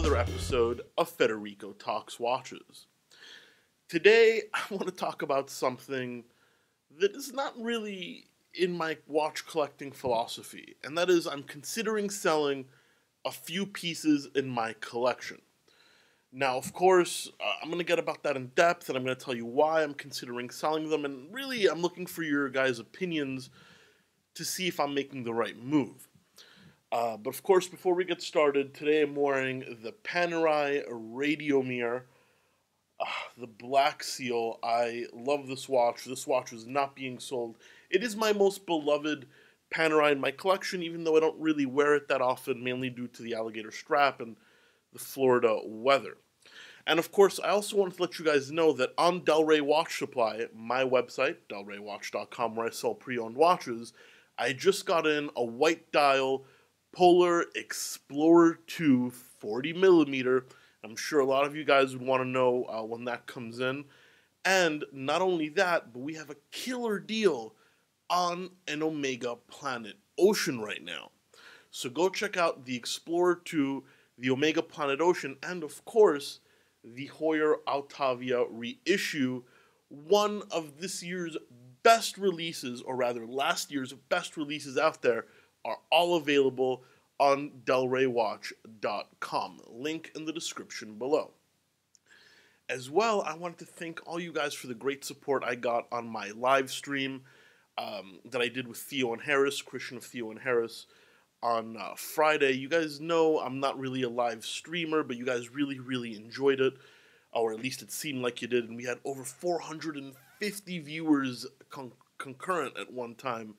another episode of Federico Talks Watches. Today, I want to talk about something that is not really in my watch collecting philosophy, and that is I'm considering selling a few pieces in my collection. Now, of course, I'm going to get about that in depth, and I'm going to tell you why I'm considering selling them, and really, I'm looking for your guys' opinions to see if I'm making the right move. But of course, before we get started, today I'm wearing the Panerai Radiomir, the Black Seal. I love this watch. This watch is not being sold. It is my most beloved Panerai in my collection, even though I don't really wear it that often, mainly due to the alligator strap and the Florida weather. And of course, I also wanted to let you guys know that on Delray Watch Supply, my website, delraywatch.com, where I sell pre-owned watches, I just got in a white dial Polar Explorer II 40mm. I'm sure a lot of you guys would want to know when that comes in. And not only that, but we have a killer deal on an Omega Planet Ocean right now. So go check out the Explorer II, the Omega Planet Ocean, and of course, the Heuer Altavia reissue, one of this year's best releases, or rather last year's best releases out there, are all available on delraywatch.com. Link in the description below. As well, I wanted to thank all you guys for the great support I got on my live stream that I did with Theo and Harris, Christian of Theo and Harris, on Friday. You guys know I'm not really a live streamer, but you guys really enjoyed it, or at least it seemed like you did, and we had over 450 viewers concurrent at one time.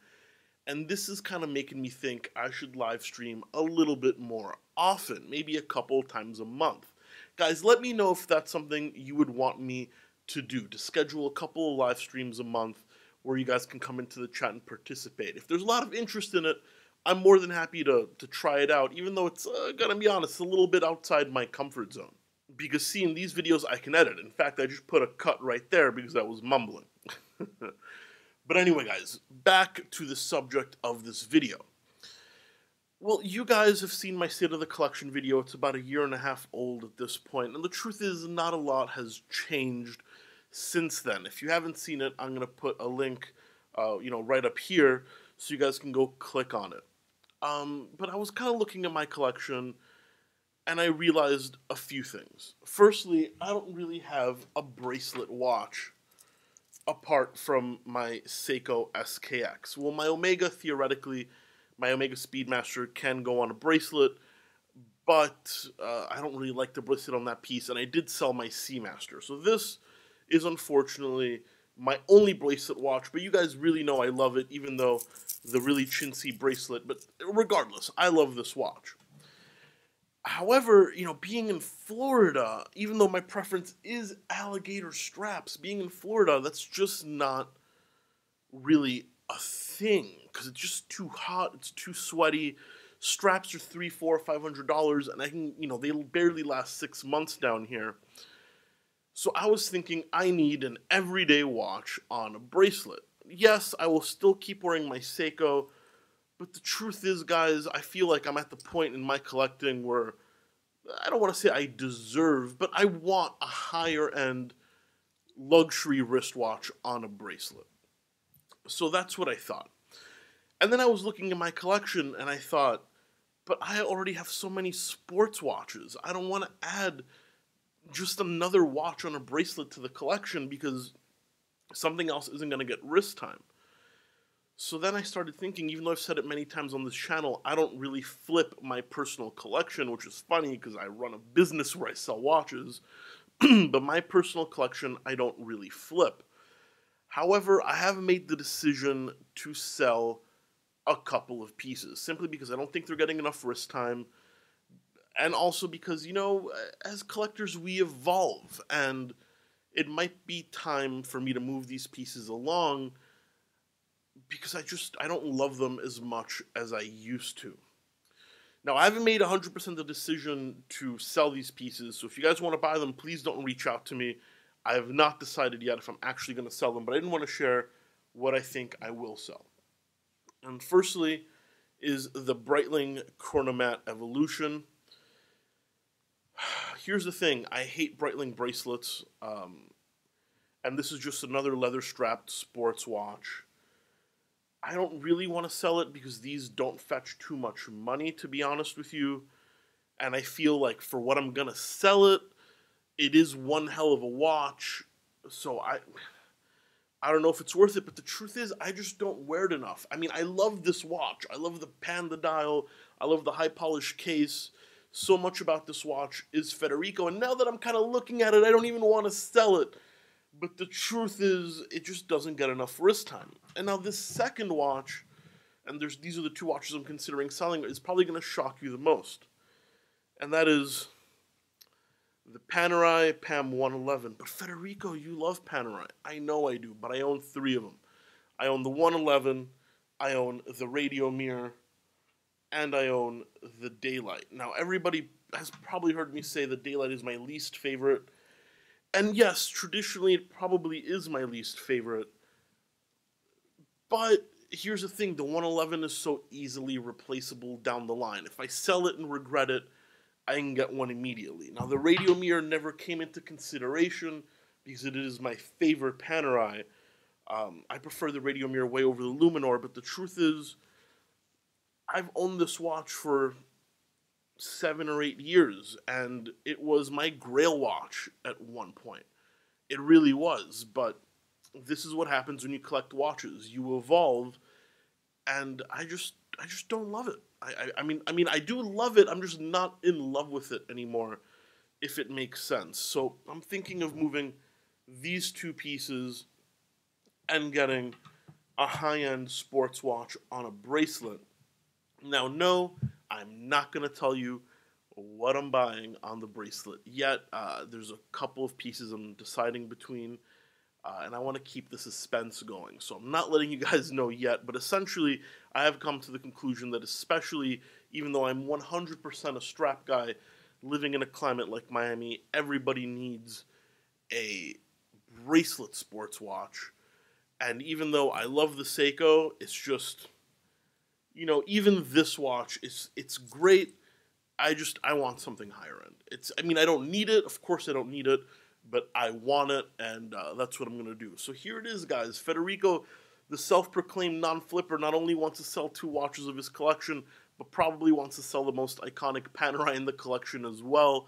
And this is kind of making me think I should live stream a little bit more often, maybe a couple times a month. Guys, let me know if that's something you would want me to do, to schedule a couple of live streams a month where you guys can come into the chat and participate. If there's a lot of interest in it, I'm more than happy to try it out, even though it's, gotta be honest, a little bit outside my comfort zone. Because seeing these videos, I can edit. In fact, I just put a cut right there because I was mumbling. But anyway, guys, back to the subject of this video. Well, you guys have seen my State of the Collection video. It's about 1.5 years old at this point, and the truth is not a lot has changed since then. If you haven't seen it, I'm going to put a link right up here so you guys can go click on it. But I was kind of looking at my collection, and I realized a few things. Firstly, I don't really have a bracelet watch apart from my Seiko SKX. Well, my Omega, theoretically, my Omega Speedmaster can go on a bracelet, but I don't really like the bracelet on that piece, and I did sell my Seamaster. So this is unfortunately my only bracelet watch, but you guys really know I love it, even though the really chintzy bracelet, but regardless, I love this watch. However, you know, being in Florida, even though my preference is alligator straps, being in Florida, that's just not really a thing because it's just too hot, it's too sweaty. Straps are $300, $400, $500, and I can, you know, they'll barely last 6 months down here. So I was thinking I need an everyday watch on a bracelet. Yes, I will still keep wearing my Seiko. But the truth is, guys, I feel like I'm at the point in my collecting where I don't want to say I deserve, but I want a higher-end luxury wristwatch on a bracelet. So that's what I thought. And then I was looking at my collection, and I thought, but I already have so many sports watches. I don't want to add just another watch on a bracelet to the collection because something else isn't going to get wrist time. So then I started thinking, even though I've said it many times on this channel, I don't really flip my personal collection, which is funny because I run a business where I sell watches, but my personal collection, I don't really flip. However, I have made the decision to sell a couple of pieces, simply because I don't think they're getting enough wrist time, and also because, you know, as collectors, we evolve, and it might be time for me to move these pieces along, because I don't love them as much as I used to. Now, I haven't made 100% the decision to sell these pieces, so if you guys want to buy them, please don't reach out to me. I have not decided yet if I'm actually going to sell them, but I didn't want to share what I think I will sell. And firstly is the Breitling Chronomat Evolution. Here's the thing. I hate Breitling bracelets. And this is just another leather-strapped sports watch. I don't really want to sell it because these don't fetch too much money, to be honest with you. And I feel like for what I'm going to sell it, it is one hell of a watch. So I don't know if it's worth it, but the truth is I just don't wear it enough. I mean, I love this watch. I love the panda dial. I love the high polish case. So much about this watch is Federico. And now that I'm kind of looking at it, I don't even want to sell it. But the truth is, it just doesn't get enough wrist time. And now this second watch, and these are the two watches I'm considering selling, is probably going to shock you the most. And that is the Panerai PAM 111. But Federico, you love Panerai. I know I do, but I own three of them. I own the 111, I own the Radiomir, and I own the Daylight. Now, everybody has probably heard me say the Daylight is my least favorite. And yes, traditionally, it probably is my least favorite. But here's the thing, the 111 is so easily replaceable down the line. If I sell it and regret it, I can get one immediately. Now, the Radiomir never came into consideration because it is my favorite Panerai. I prefer the Radiomir way over the Luminor, but the truth is, I've owned this watch for 7 or 8 years, and it was my grail watch at one point. It really was, but this is what happens when you collect watches. You evolve, and I just don't love it. I mean, I do love it. I'm just not in love with it anymore, if it makes sense. So I'm thinking of moving these two pieces and getting a high-end sports watch on a bracelet. Now, no, I'm not going to tell you what I'm buying on the bracelet yet. There's a couple of pieces I'm deciding between, and I want to keep the suspense going. So I'm not letting you guys know yet, but essentially I have come to the conclusion that, especially even though I'm 100% a strap guy, living in a climate like Miami, everybody needs a bracelet sports watch. And even though I love the Seiko, it's just, you know, even this watch, it's great. I want something higher end. I mean, I don't need it. Of course I don't need it, but I want it, and that's what I'm going to do. So here it is, guys. Federico, the self-proclaimed non-flipper, not only wants to sell two watches of his collection, but probably wants to sell the most iconic Panerai in the collection as well.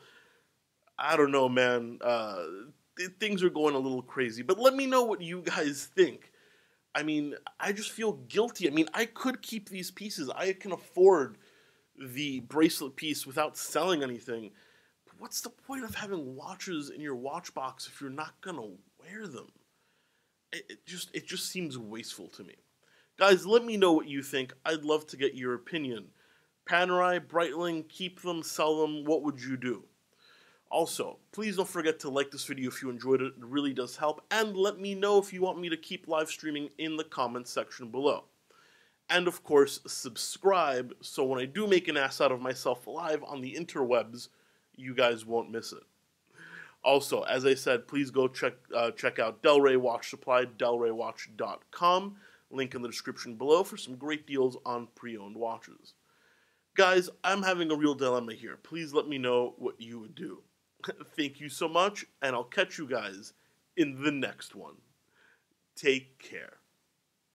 I don't know, man. Things are going a little crazy. But let me know what you guys think. I mean, I just feel guilty. I mean, I could keep these pieces. I can afford the bracelet piece without selling anything. But what's the point of having watches in your watch box if you're not going to wear them? It just seems wasteful to me. Guys, let me know what you think. I'd love to get your opinion. Panerai, Breitling, keep them, sell them. What would you do? Also, please don't forget to like this video if you enjoyed it. It really does help. And let me know if you want me to keep live streaming in the comments section below. And of course, subscribe so when I do make an ass out of myself live on the interwebs, you guys won't miss it. Also, as I said, please go check out Delray Watch Supply, delraywatch.com. Link in the description below for some great deals on pre-owned watches. Guys, I'm having a real dilemma here. Please let me know what you would do. Thank you so much, and I'll catch you guys in the next one. Take care.